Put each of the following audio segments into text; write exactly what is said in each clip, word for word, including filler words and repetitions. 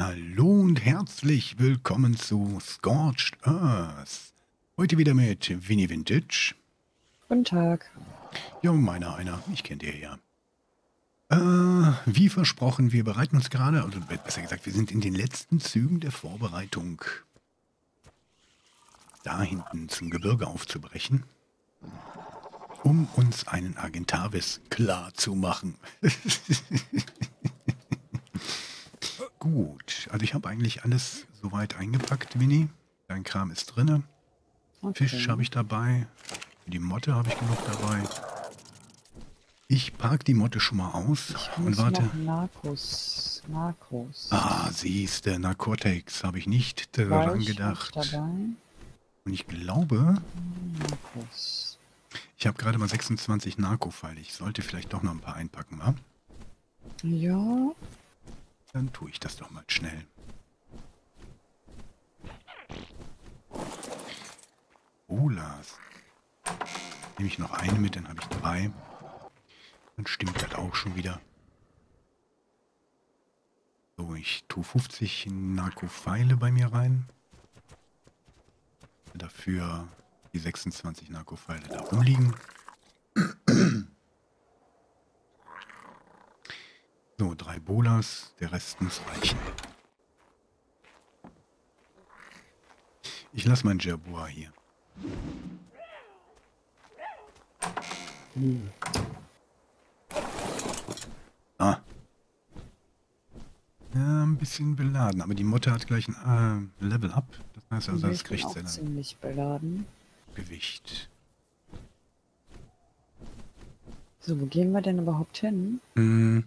Hallo und herzlich willkommen zu Scorched Earth. Heute wieder mit Winnie Vintage. Guten Tag. Ja, meiner einer. Ich kenne dir ja. Äh, wie versprochen, wir bereiten uns gerade, also besser gesagt, wir sind in den letzten Zügen der Vorbereitung, da hinten zum Gebirge aufzubrechen, um uns einen Argentavis klar zu machen. Gut, also ich habe eigentlich alles soweit eingepackt, Winnie. Dein Kram ist drin. Okay. Fisch habe ich dabei. Für die Motte habe ich genug dabei. Ich park die Motte schon mal aus. Ich und muss warte. Noch Narcos. Narcos. Ah, siehst du, Narkotex habe ich nicht dran gedacht. Dabei. Und ich glaube, Narcos. Ich habe gerade mal sechsundzwanzig Narkofeile. Ich sollte vielleicht doch noch ein paar einpacken, wa? Ja. Dann tue ich das doch mal schnell. Bolas. Nehme ich noch eine mit, dann habe ich drei. Dann stimmt das auch schon wieder. So, ich tue fünfzig Narkofeile bei mir rein. Dafür die sechsundzwanzig Narkofeile da rumliegen. So, drei Bolas, der Rest muss reichen. Ich lasse mein Jaguar hier. Hm. Ah. Ja, ein bisschen beladen, aber die Motte hat gleich ein äh, Level up. Das heißt also, das kriegt sie dann. Ziemlich beladen. Gewicht. So, wo gehen wir denn überhaupt hin? Hm.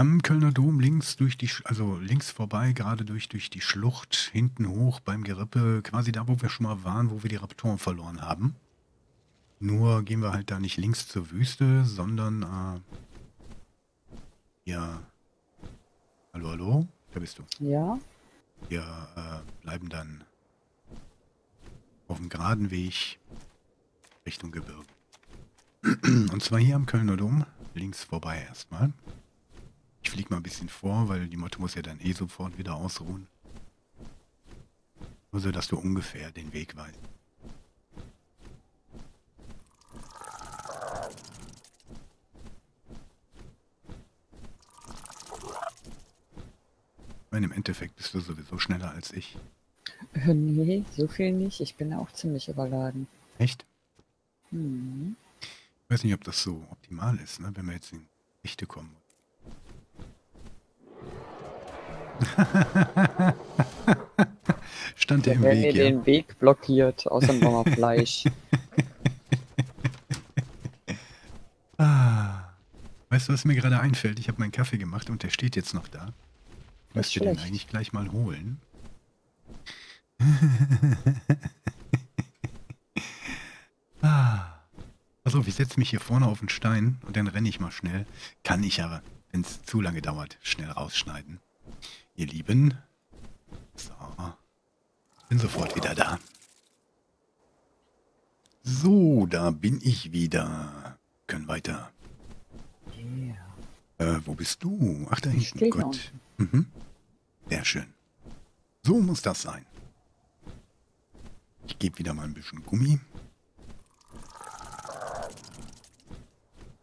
Am Kölner Dom links durch die, also links vorbei, gerade durch, durch die Schlucht, hinten hoch beim Gerippe, quasi da, wo wir schon mal waren, wo wir die Raptoren verloren haben. Nur gehen wir halt da nicht links zur Wüste, sondern, äh, ja, hallo, hallo, da bist du. Ja. Wir äh, bleiben dann auf dem geraden Weg Richtung Gebirge. Und zwar hier am Kölner Dom, links vorbei erstmal. Ich fliege mal ein bisschen vor, weil die Motte muss ja dann eh sofort wieder ausruhen. Nur so, dass du ungefähr den Weg weißt. Ich meine, im Endeffekt bist du sowieso schneller als ich. Äh, nee, so viel nicht. Ich bin auch ziemlich überladen. Echt? Hm. Ich weiß nicht, ob das so optimal ist, ne? Wenn wir jetzt in Dichte kommen. Stand der im Weg, mir ja. Den Weg blockiert, außer dem Bauer Fleisch. Ah, weißt du, was mir gerade einfällt? Ich habe meinen Kaffee gemacht und der steht jetzt noch da. Müsst ihr den eigentlich gleich mal holen? Ah. Achso, ich setze mich hier vorne auf den Stein und dann renne ich mal schnell. Kann ich aber, wenn es zu lange dauert, schnell rausschneiden. Ihr Lieben, so, bin sofort wieder da. So, da bin ich wieder. Können weiter. Yeah. Äh, wo bist du? Ach, da hinten. Oh Gott. Mhm. Sehr schön. So muss das sein. Ich gebe wieder mal ein bisschen Gummi.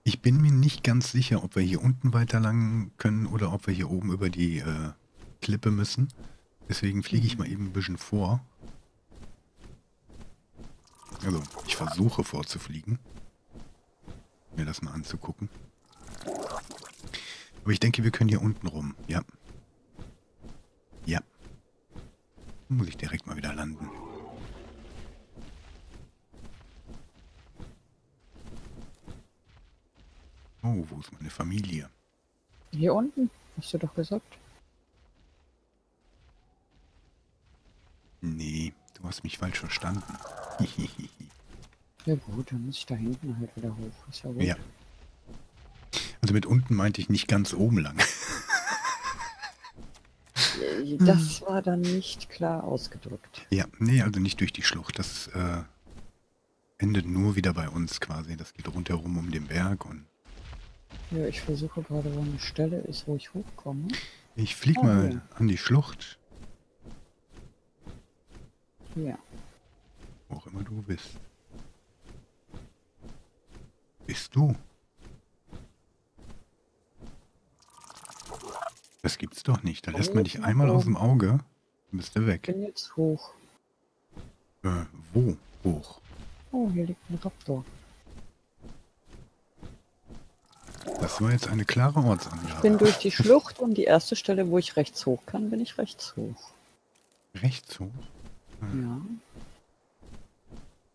Ich bin mir nicht ganz sicher, ob wir hier unten weiter lang können oder ob wir hier oben über die äh, Klippe müssen. Deswegen fliege ich mal eben ein bisschen vor. Also, ich versuche vorzufliegen. Mir das mal anzugucken. Aber ich denke, wir können hier unten rum. Ja. Ja. Dann muss ich direkt mal wieder landen. Oh, wo ist meine Familie? Hier unten, hast du doch gesagt. Nee, du hast mich falsch verstanden. Ja gut, dann muss ich da hinten halt wieder hoch. Ist ja gut. Ja. Also mit unten meinte ich nicht ganz oben lang. Das war dann nicht klar ausgedrückt. Ja, nee, also nicht durch die Schlucht. Das äh, endet nur wieder bei uns quasi. Das geht rundherum um den Berg und... Ja, ich versuche gerade, wo eine Stelle ist, wo ich hochkomme. Ich flieg okay. mal an die Schlucht. Ja. Wo auch immer du bist. Bist du? Das gibt's doch nicht. Da lässt man dich einmal hoch. Aus dem Auge, dann bist du weg. Ich bin jetzt hoch. Äh, wo hoch? Oh, hier liegt ein Raptor. Das war jetzt eine klare Ortsangabe. Ich bin durch die Schlucht und die erste Stelle, wo ich rechts hoch kann, bin ich rechts hoch. Rechts hoch? Hm. Ja.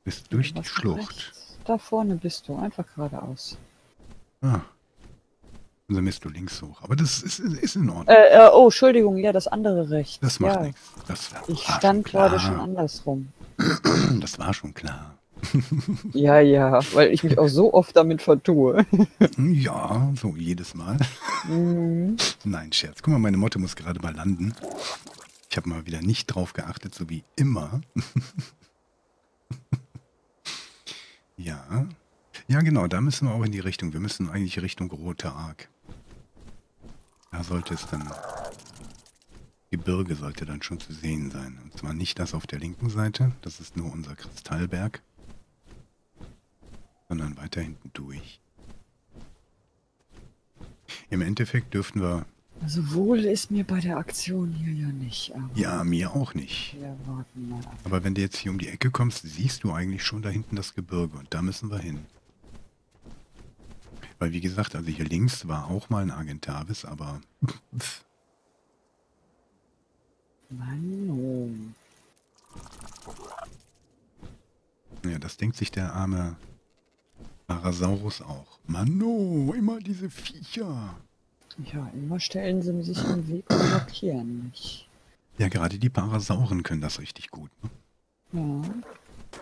Bist durch die Schlucht. Rechts. Da vorne bist du, einfach geradeaus. Ah. Und dann bist du links hoch. Aber das ist, ist in Ordnung. Äh, äh, oh, Entschuldigung, ja, das andere rechts. Das macht ja. nichts. Das ich stand gerade schon, schon andersrum. Das war schon klar. Ja, ja, weil ich mich auch so oft damit vertue. Ja, so jedes Mal. Mhm. Nein, Scherz. Guck mal, meine Motte muss gerade mal landen. Ich habe mal wieder nicht drauf geachtet, so wie immer. Ja. Ja, genau, da müssen wir auch in die Richtung. Wir müssen eigentlich Richtung Rote Ark. Da sollte es dann... Gebirge sollte dann schon zu sehen sein. Und zwar nicht das auf der linken Seite. Das ist nur unser Kristallberg. Sondern weiter hinten durch. Im Endeffekt dürften wir... Also wohl ist mir bei der Aktion hier ja nicht. Aber ja, mir auch nicht. Wir warten mal ab. Aber wenn du jetzt hier um die Ecke kommst, siehst du eigentlich schon da hinten das Gebirge. Und da müssen wir hin. Weil wie gesagt, also hier links war auch mal ein Argentavis, aber... Mann. Ja, das denkt sich der arme... Parasaurus auch. Mano, immer diese Viecher. Ja, immer stellen sie sich im Weg und blockieren mich. Ja, gerade die Parasauren können das richtig gut. Ne? Ja.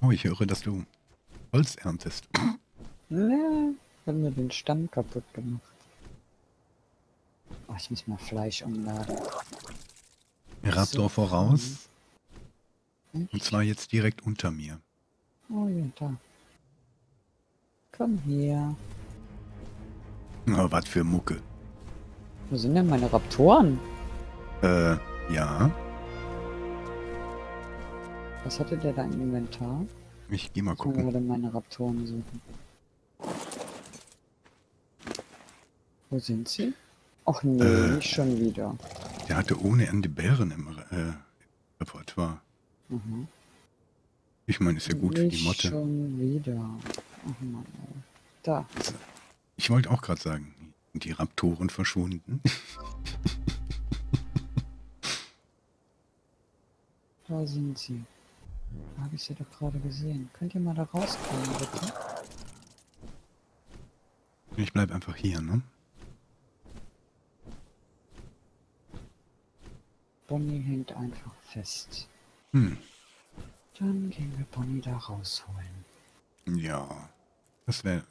Oh, ich höre, dass du Holz erntest. Ne, haben wir den Stamm kaputt gemacht. Oh, ich muss mal Fleisch umladen. Raptor so voraus. Echt? Und zwar jetzt direkt unter mir. Oh ja, da. Komm her. Na, was für Mucke. Wo sind denn meine Raptoren? Äh, ja. Was hatte der da im Inventar? Ich geh mal gucken. Ich würde meine Raptoren suchen. Wo sind sie? Och nee, äh, nicht schon wieder. Der hatte ohne Ende Bären im äh, Repertoire. Mhm. Ich meine, ist ja gut nicht für die Motte. Schon wieder. Oh Mann, da. Ich wollte auch gerade sagen, sind die Raptoren verschwunden? Da sind sie. Da habe ich sie doch gerade gesehen. Könnt ihr mal da rauskommen, bitte? Ich bleib einfach hier, ne? Bonnie hängt einfach fest. Hm. Dann gehen wir Bonnie da rausholen. Ja, das wäre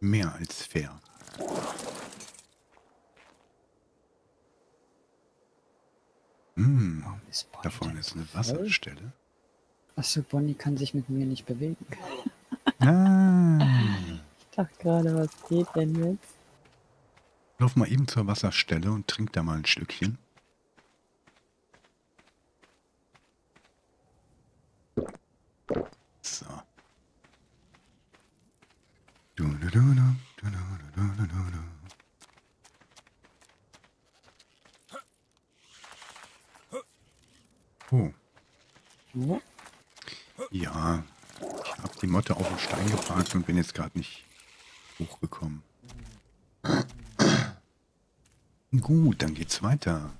mehr als fair. Hm, da vorne ist eine Wasserstelle. Achso, Bonnie kann sich mit mir nicht bewegen. Ah. Ich dachte gerade, was geht denn jetzt? Lauf mal eben zur Wasserstelle und trink da mal ein Stückchen. So. Du, du, du, du, du, du, du, du, du. Oh. Ja. Ja, ich habe die Motte auf den Stein geparkt und bin jetzt gerade nicht hochgekommen. Gut, dann geht's weiter.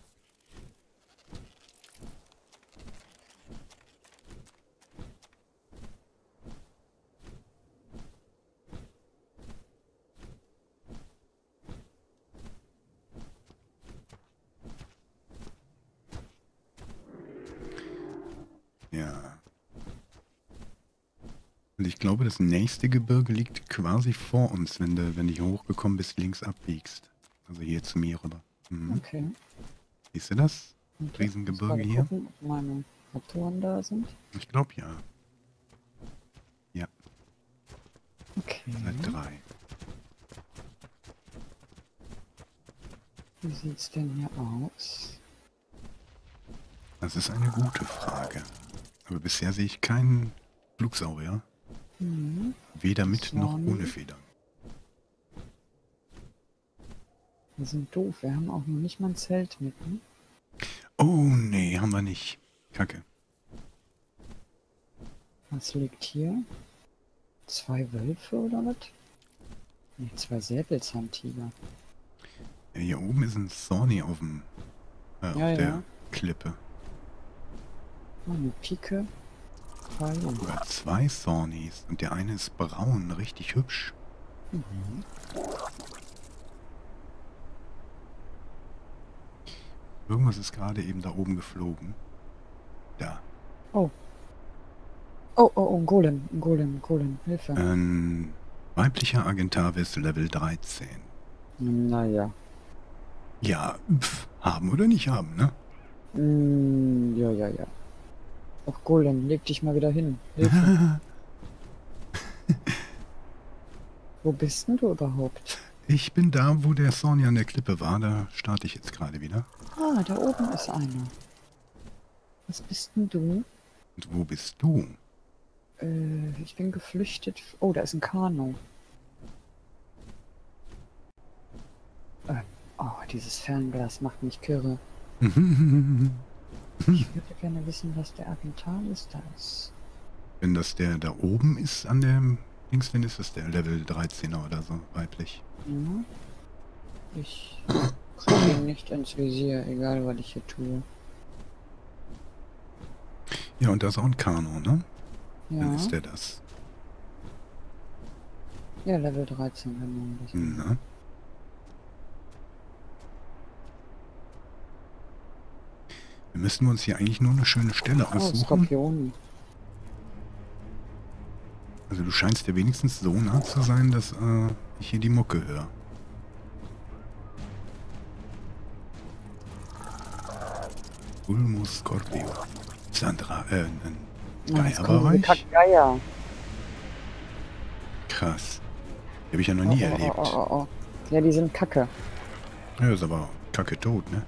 Ich glaube, das nächste Gebirge liegt quasi vor uns, wenn du, wenn du hier hochgekommen bist, links abbiegst. Also hier zu mir rüber. Mhm. Okay. Siehst du das? Okay. Riesengebirge hier. Gucken, ob meine Raptoren da sind. Ich glaube ja. Ja. Okay. Seit drei. Wie sieht's denn hier aus? Das ist eine gute Frage. Aber bisher sehe ich keinen Flugsaurier. Mhm. Weder mit Sony. Noch ohne Federn. Wir sind doof. Wir haben auch noch nicht mal ein Zelt mit. Ne? Oh nee, haben wir nicht. Kacke. Was liegt hier? Zwei Wölfe oder was? Nee, zwei Säbelzahntiger. Ja, hier oben ist ein Thorny auf dem äh, auf ja, der ja. Klippe. Oh, eine Pike. Sogar zwei Thornys und der eine ist braun, richtig hübsch. Mhm. Irgendwas ist gerade eben da oben geflogen. Da. Oh. Oh, oh, oh, ein Golem, ein Golem, ein Golem, Hilfe. Ähm, weiblicher Argentavis, Level dreizehn. Naja. Ja, pf, haben oder nicht haben, ne? Mm, ja, ja, ja. Och, Golem, leg dich mal wieder hin. Hilfe. Wo bist denn du überhaupt? Ich bin da, wo der Thorny an der Klippe war, da starte ich jetzt gerade wieder. Ah, da oben ist einer. Was bist denn du? Und wo bist du? Ich bin geflüchtet. Oh, da ist ein Carno. Ähm, oh, dieses Fernglas macht mich kirre. Ich würde gerne wissen, was der Argentavis da ist. Wenn das der da oben ist, an dem links, dann ist das der Level dreizehner oder so, weiblich. Ja. Ich komme ihn nicht ins Visier, egal was ich hier tue. Ja, und da ist auch ein Carno, ne? Ja. Dann ist der das. Ja, Level dreizehn, wenn man das. Wir müssen uns hier eigentlich nur eine schöne Stelle oh, aussuchen. Skorpion. Also du scheinst ja wenigstens so nah zu sein, dass äh, ich hier die Mucke höre. Ulmus Scorpio. Sandra, äh, Geierbereich? Geier. Krass. Die habe ich ja noch nie oh, erlebt. Oh, oh, oh. Ja, die sind kacke. Ja, ist aber kacke tot, ne?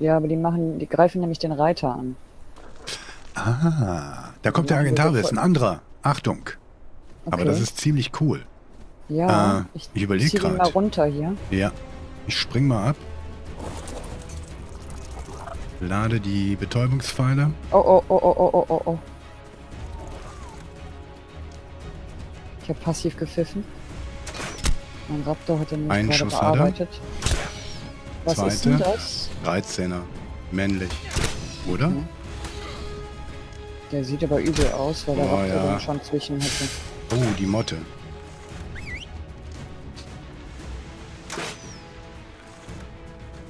Ja, aber die machen, die greifen nämlich den Reiter an. Ah, da kommt ja, der Argentavis, ein anderer. Achtung. Okay. Aber das ist ziemlich cool. Ja, äh, ich, ich überlege gerade. Ich mal runter hier. Ja, ich spring mal ab. Lade die Betäubungspfeile. Oh, oh, oh, oh, oh, oh, oh. Ich habe passiv gepfiffen. Mein Raptor hat den nicht gerade bearbeitet. Was Zweite, ist denn das? dreizehner. Männlich. Oder? Okay. Der sieht aber übel aus, weil der oh, Raptor ja. den schon zwischen hätte. Oh, die Motte.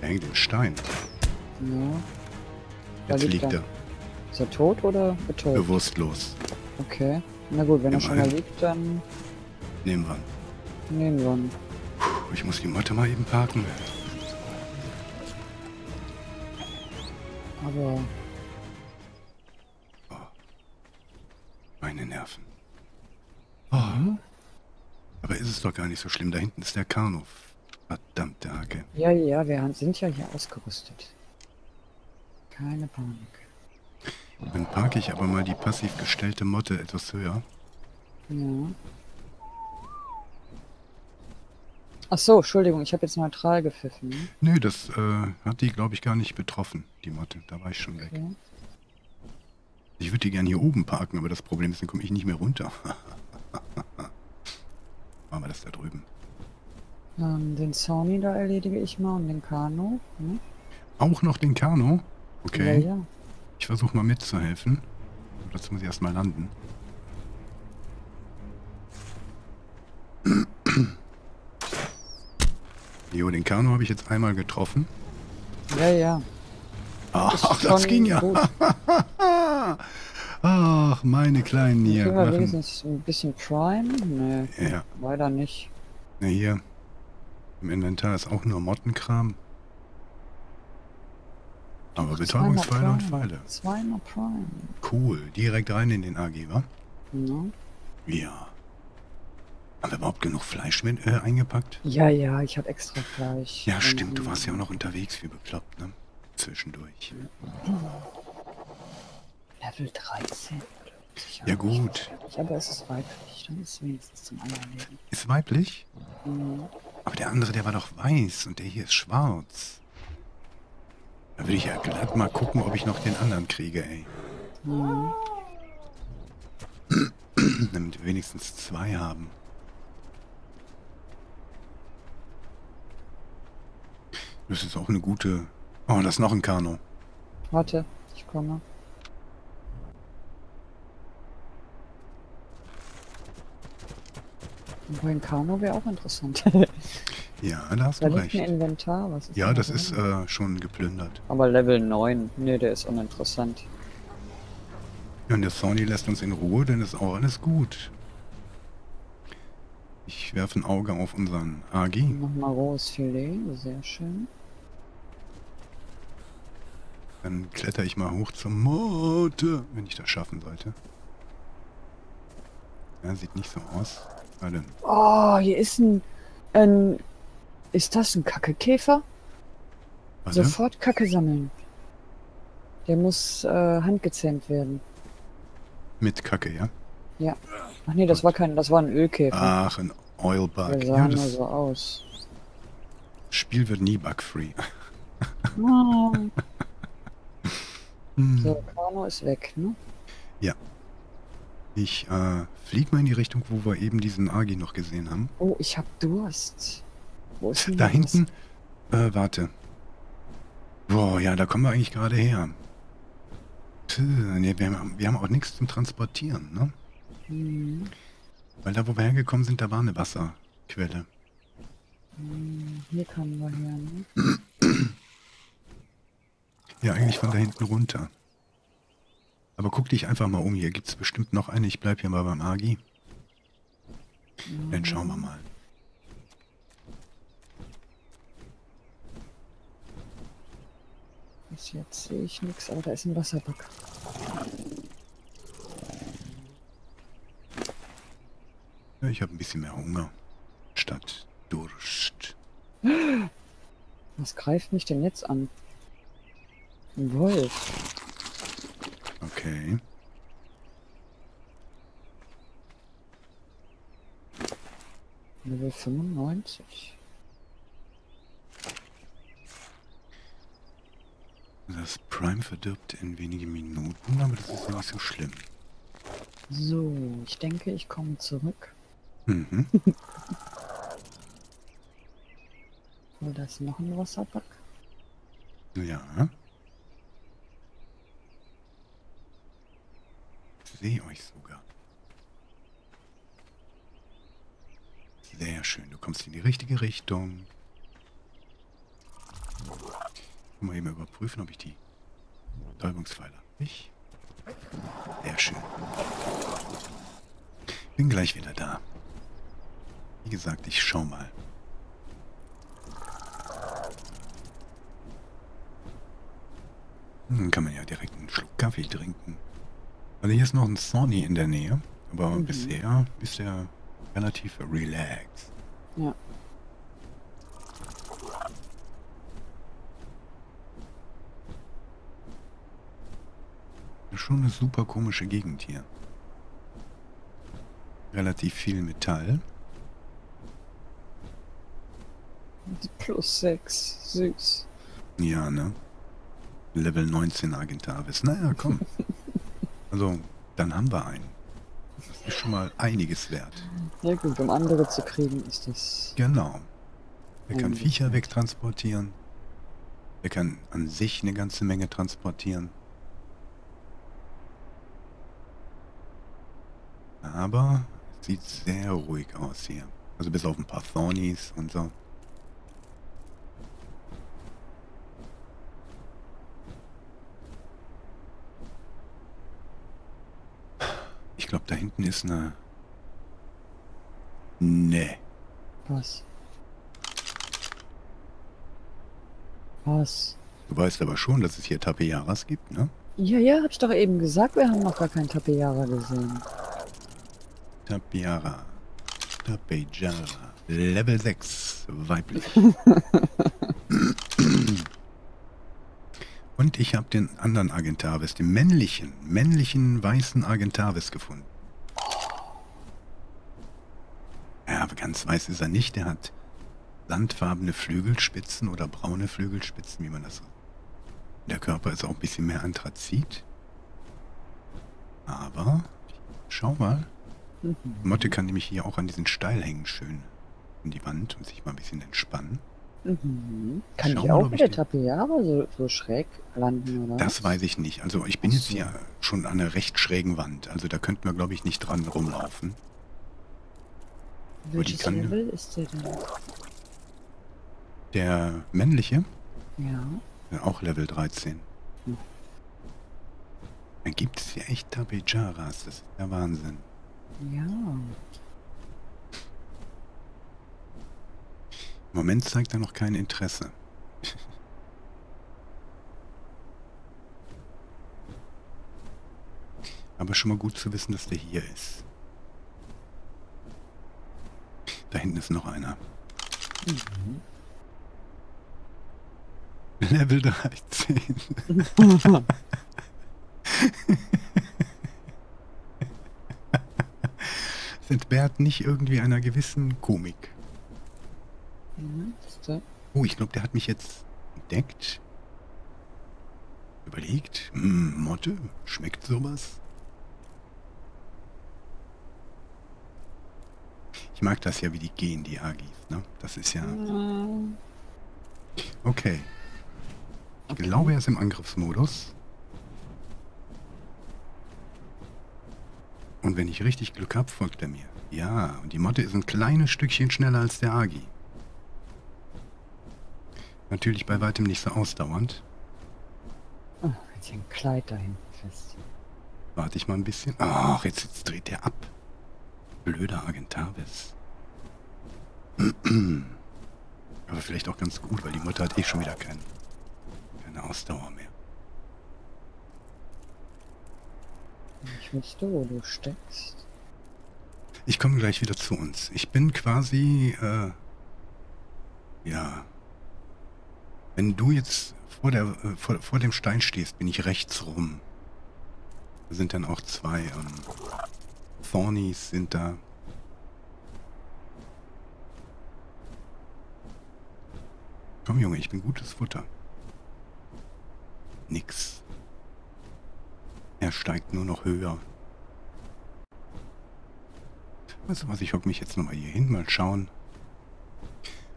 Der hängt im Stein. Ja. Da Jetzt liegt, liegt er. er. Ist er tot oder betäubt? Bewusstlos. Okay. Na gut, wenn Nehmen er schon mal liegt, dann... Nehmen wir ihn. Nehmen wir ihn. Puh, ich muss die Motte mal eben parken. Aber... Oh. Meine Nerven. Oh. Mhm. Aber ist es doch gar nicht so schlimm. Da hinten ist der Carno. Verdammte Hacke. Ja, ja, wir sind ja hier ausgerüstet. Keine Panik. Dann parke ich aber mal die passiv gestellte Motte etwas höher. Ja. Ach so, Entschuldigung, ich habe jetzt neutral gepfiffen. Nö, das äh, hat die, glaube ich, gar nicht betroffen, die Motte. Da war ich schon okay. weg. Ich würde die gerne hier oben parken, aber das Problem ist, dann komme ich nicht mehr runter. Machen wir das da drüben. Ähm, den Sony da erledige ich mal und den Carno. Hm? Auch noch den Carno? Okay. Ja, ja. Ich versuche mal mitzuhelfen. Dazu muss ich erstmal landen. Jo, den Carno habe ich jetzt einmal getroffen. Ja, ja. Ach, das ging ja. Ach, meine kleinen hier. Können wir wenigstens ein bisschen Prime? Nee, ja. Leider nicht. Na hier, im Inventar ist auch nur Mottenkram. Aber Betäubungspfeile und Pfeile. Zweimal Prime. Cool. Direkt rein in den A G, wa? Ja. Ja. Haben wir überhaupt genug Fleisch mit äh, eingepackt? Ja, ja, ich habe extra Fleisch. Ja, stimmt, du warst ja auch noch unterwegs, wie bekloppt, ne? Zwischendurch. Level dreizehn. Ja gut. Weiblich, aber es ist weiblich, dann ist es wenigstens zum anderen Leben. Ist weiblich? Mhm. Aber der andere, der war doch weiß und der hier ist schwarz. Da will ich ja glatt mal gucken, ob ich noch den anderen kriege, ey. Mhm. Damit wir wenigstens zwei haben. Das ist auch eine gute... Oh, das ist noch ein Kanu. Warte, ich komme. Ein Kanu wäre auch interessant. Ja, da hast da du recht. Ein Inventar. Was ist ja, das drin? Ist äh, schon geplündert. Aber Level neun, ne, der ist uninteressant. Ja, und der Sony lässt uns in Ruhe, denn ist auch alles gut. Ich werfe ein Auge auf unseren A G. Nochmal rohes Filet, sehr schön. Dann kletter ich mal hoch zum Motte, wenn ich das schaffen sollte. Ja, sieht nicht so aus. Oh, hier ist ein, ein... Ist das ein Kacke-Käfer? Sofort Kacke sammeln. Der muss äh, handgezähmt werden. Mit Kacke, ja? Ja. Ach nee, das und? war kein... Das war ein Ölkäfer. Ach, ein Oil-Bug. Der sah ja, das so aus. Spiel wird nie bug-free. Oh. So, Carno ist weg, ne? Ja. Ich äh, fliege mal in die Richtung, wo wir eben diesen Agi noch gesehen haben. Oh, ich hab Durst. Wo ist denn da das? Hinten? Äh, warte. Boah, ja, da kommen wir eigentlich gerade her. Tö, nee, wir, haben, wir haben auch nichts zum Transportieren, ne? Mhm. Weil da, wo wir hergekommen sind, da war eine Wasserquelle. Mhm, hier kommen wir her, ne? Ja, eigentlich von da hinten runter. Aber guck dich einfach mal um, hier gibt es bestimmt noch eine. Ich bleib hier mal beim Agi. Mhm. Dann schauen wir mal. Bis jetzt sehe ich nichts, aber da ist ein Wasserpack. Ja, ich habe ein bisschen mehr Hunger statt Durst. Was greift mich denn jetzt an? Ein Wolf. Okay. Level fünfundneunzig. Das Prime verdirbt in wenigen Minuten, aber das ist nicht so schlimm. So, ich denke, ich komme zurück. Mhm. So, da ist noch ein Wasserpack. Ja. Ich sehe euch sogar. Sehr schön, du kommst in die richtige Richtung. Mal eben überprüfen, ob ich die Betäubungspfeile nicht. Sehr schön. Bin gleich wieder da. Wie gesagt, ich schau mal. Dann kann man ja direkt einen Schluck Kaffee trinken. Also hier ist noch ein Sony in der Nähe, aber mhm. bisher ist er relativ relaxed. Ja. Schon eine super komische Gegend hier. Relativ viel Metall. Plus sechs, süß. Ja, ne? Level neunzehn Argentavis. Naja, komm. Also, dann haben wir einen. Das ist schon mal einiges wert. Ja gut, um andere zu kriegen, ist das... Genau. Er kann Viecher wegtransportieren. Er kann an sich eine ganze Menge transportieren. Aber es sieht sehr ruhig aus hier. Also bis auf ein paar Thornys und so. Ich glaube, da hinten ist eine... Nee. Was? Was? Du weißt aber schon, dass es hier Tapejaras gibt, ne? Ja, ja, hab ich doch eben gesagt, wir haben noch gar keinen Tapejara gesehen. Tapejara. Tapejara, Level sechs, weiblich. Und ich habe den anderen Argentavis, den männlichen, männlichen weißen Argentavis gefunden. Ja, aber ganz weiß ist er nicht. Der hat sandfarbene Flügelspitzen oder braune Flügelspitzen, wie man das so. Der Körper ist auch ein bisschen mehr Anthrazit. Aber, schau mal. Motte kann nämlich hier auch an diesen Steil hängen, schön in die Wand und sich mal ein bisschen entspannen. Mhm. Kann ich auch mit der Tapejara so, so schräg landen, oder? Das weiß ich nicht. Also ich bin jetzt hier schon an einer recht schrägen Wand. Also da könnten wir, glaube ich, nicht dran rumlaufen. Welches Level ist der denn? Der männliche? Ja. Auch Level dreizehn. Hm. Da gibt es hier echt Tapejaras. Das ist der Wahnsinn. Ja. Im Moment zeigt er noch kein Interesse. Aber schon mal gut zu wissen, dass der hier ist. Da hinten ist noch einer. Mhm. Level dreizehn. Es entbehrt nicht irgendwie einer gewissen Komik. Oh, ich glaube, der hat mich jetzt entdeckt. Überlegt. Hm, Motte, schmeckt sowas? Ich mag das ja, wie die gehen, die Agis, ne? Das ist ja... Okay. Ich okay. glaube, er ist im Angriffsmodus. Und wenn ich richtig Glück habe, folgt er mir. Ja, und die Motte ist ein kleines Stückchen schneller als der Agi. Natürlich bei weitem nicht so ausdauernd. Oh, jetzt ein Kleid da hinten fest. Warte ich mal ein bisschen. Ach, jetzt, jetzt dreht der ab. Blöder Argentavis. Aber vielleicht auch ganz gut, weil die Mutter hat eh schon wieder keinen, keine Ausdauer mehr. Ich wüsste, wo du steckst. Ich komme gleich wieder zu uns. Ich bin quasi, äh, ja... Wenn du jetzt vor, der, äh, vor, vor dem Stein stehst, bin ich rechts rum. Da sind dann auch zwei ähm, Thornys sind da. Komm Junge, ich bin gutes Futter. Nix. Er steigt nur noch höher. Weißt du was, ich hock mich jetzt nochmal hier hin, mal schauen.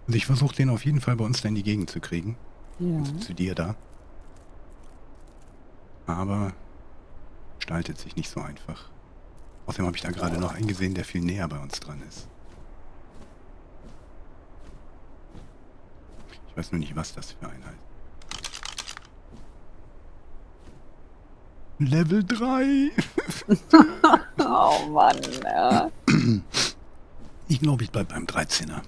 Also ich versuche den auf jeden Fall bei uns da in die Gegend zu kriegen. Ja. Also zu dir da. Aber gestaltet sich nicht so einfach. Außerdem habe ich da gerade noch einen gesehen, der viel näher bei uns dran ist. Ich weiß nur nicht, was das für einer ist. Level drei! Oh Mann. Ja. Ich glaube, ich bleibe beim dreizehner.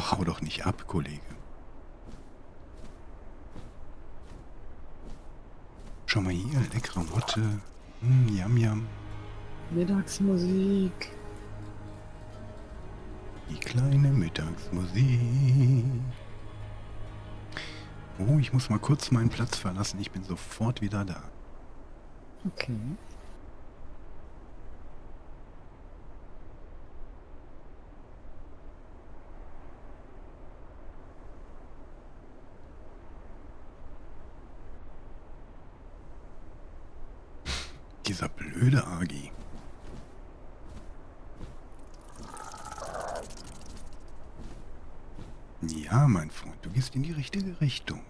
Ach, hau doch nicht ab, Kollege. Schau mal hier, leckere Motte. Mm, yam, yam. Mittagsmusik. Die kleine Mittagsmusik. Oh, ich muss mal kurz meinen Platz verlassen. Ich bin sofort wieder da. Okay. Dieser blöde Agi. Ja, mein Freund, du gehst in die richtige Richtung.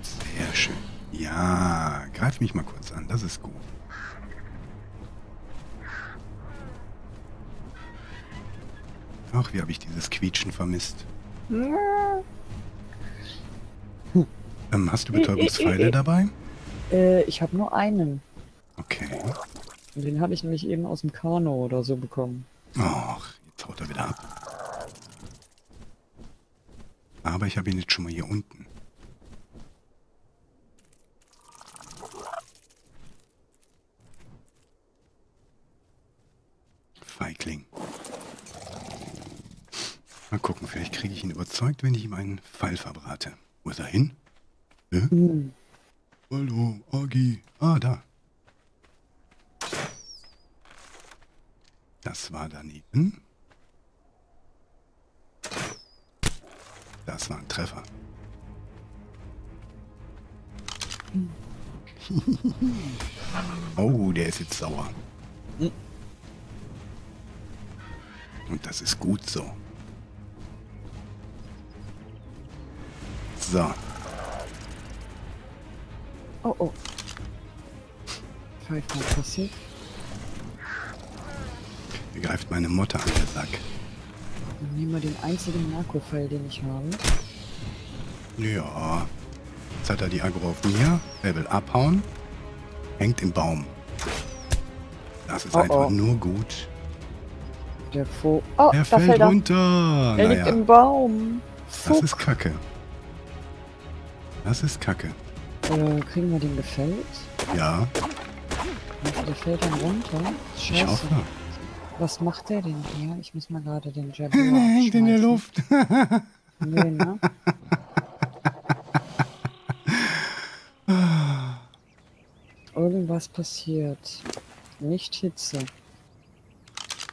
Sehr schön. Ja, greif mich mal kurz an, das ist gut. Ach, wie habe ich dieses Quietschen vermisst. Ja. Ähm, hast du Betäubungspfeile äh, äh, äh. dabei? Äh, ich habe nur einen. Okay. Und den habe ich nämlich eben aus dem Carno oder so bekommen. Och, jetzt haut er wieder ab. Aber ich habe ihn jetzt schon mal hier unten. Feigling. Mal gucken, vielleicht kriege ich ihn überzeugt, wenn ich ihm einen Pfeil verbrate. Wo ist er hin? Äh? Mhm. Hallo, Agi. Ah, da. Das war daneben. Das war ein Treffer. Mhm. Oh, der ist jetzt sauer. Mhm. Und das ist gut so. So. Oh oh. Greif mal passiv. Er greift meine Motte an den Sack. Dann nehmen wir den einzigen Narkofeile, den ich habe. Ja. Jetzt hat er die Agro auf mir. Er will abhauen. Hängt im Baum. Das ist oh einfach oh. nur gut. Der Fo oh, er fällt fällt runter. Er, er liegt naja. im Baum. Fuck. Das ist Kacke. Das ist Kacke. Äh, kriegen wir den gefällt? Ja. Der fällt dann runter. Scheiße. Ich hoffe. Was macht der denn hier? Ich muss mal gerade den Jabber Der hängt in der Luft. Nee, ne? Irgendwas passiert. Nicht Hitze.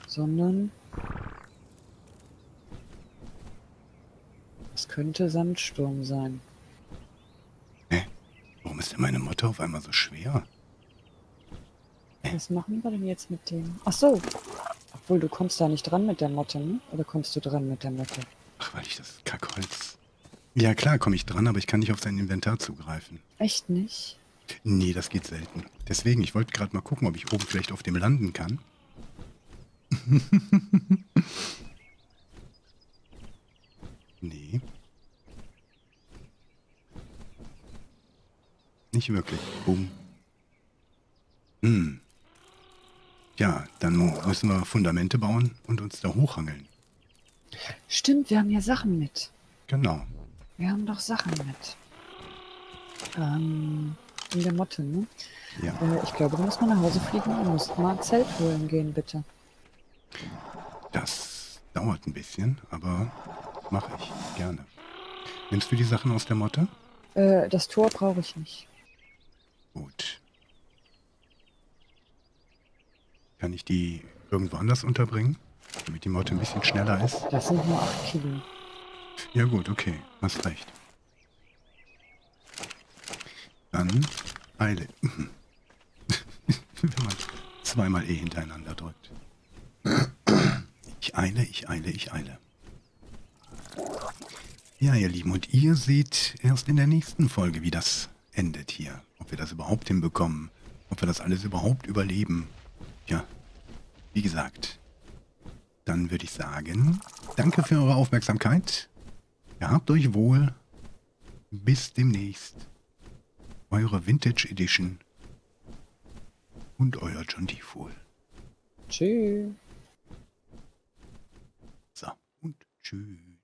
Sondern... Es könnte Sandsturm sein. Warum ist denn meine Motte auf einmal so schwer? Was machen wir denn jetzt mit dem? Ach so. Obwohl, du kommst da nicht dran mit der Motte, ne? Oder kommst du dran mit der Motte? Ach, weil ich das Kackholz... Ja klar, komme ich dran, aber ich kann nicht auf sein Inventar zugreifen. Echt nicht? Nee, das geht selten. Deswegen, ich wollte gerade mal gucken, ob ich oben vielleicht auf dem landen kann. Nee. Nicht wirklich. Boom. Hm. Ja, dann müssen wir Fundamente bauen und uns da hochhangeln. Stimmt, wir haben ja Sachen mit. Genau. Wir haben doch Sachen mit. Ähm, in der Motte, ne? Ja. Äh, ich glaube, du musst mal nach Hause fliegen und musst mal ein Zelt holen gehen, bitte. Das dauert ein bisschen, aber mache ich gerne. Nimmst du die Sachen aus der Motte? Äh, das Tor brauche ich nicht. Gut. Kann ich die irgendwo anders unterbringen, damit die Motte ein bisschen schneller ist? Das sind nur acht Kilo. Ja gut, okay, hast recht. Dann Eile. Wenn man zweimal E hintereinander drückt. Ich eile, ich eile, ich eile. Ja, ihr Lieben, und ihr seht erst in der nächsten Folge, wie das endet hier. Ob wir das überhaupt hinbekommen, ob wir das alles überhaupt überleben. Ja, wie gesagt, dann würde ich sagen, danke für eure Aufmerksamkeit. Gehabt euch wohl. Bis demnächst. Eure Vintage Edition und euer John Defool. Tschüss. So, und tschüss.